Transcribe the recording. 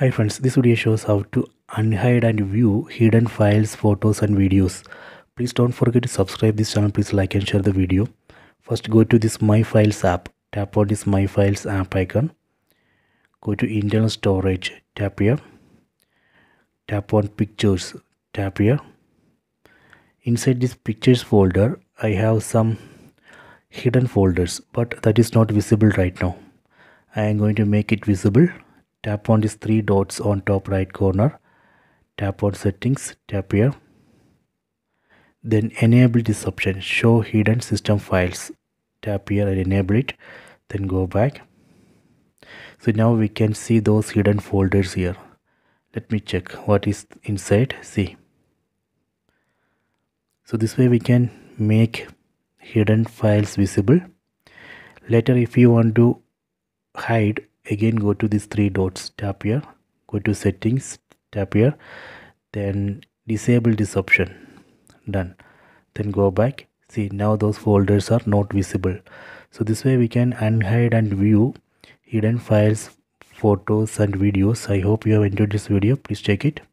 Hi friends, this video shows how to unhide and view hidden files, photos and videos. Please don't forget to subscribe this channel. Please like and share the video. First go to this My Files app. Tap on this My Files app icon. Go to internal storage. Tap here. Tap on pictures. Tap here. Inside this pictures folder, I have some hidden folders, but that is not visible right now. I am going to make it visible. Tap on these three dots on top right corner. Tap on settings. Tap here. Then enable this option, show hidden system files. Tap here and enable it. Then go back. So now we can see those hidden folders here. Let me check what is inside. See. So this way we can make hidden files visible. Later if you want to hide, again go to these three dots. Tap here. Go to settings. Tap here. Then disable this option. Done. Then go back. See, now those folders are not visible. So this way we can unhide and view hidden files, photos and videos. I hope you have enjoyed this video. Please check it.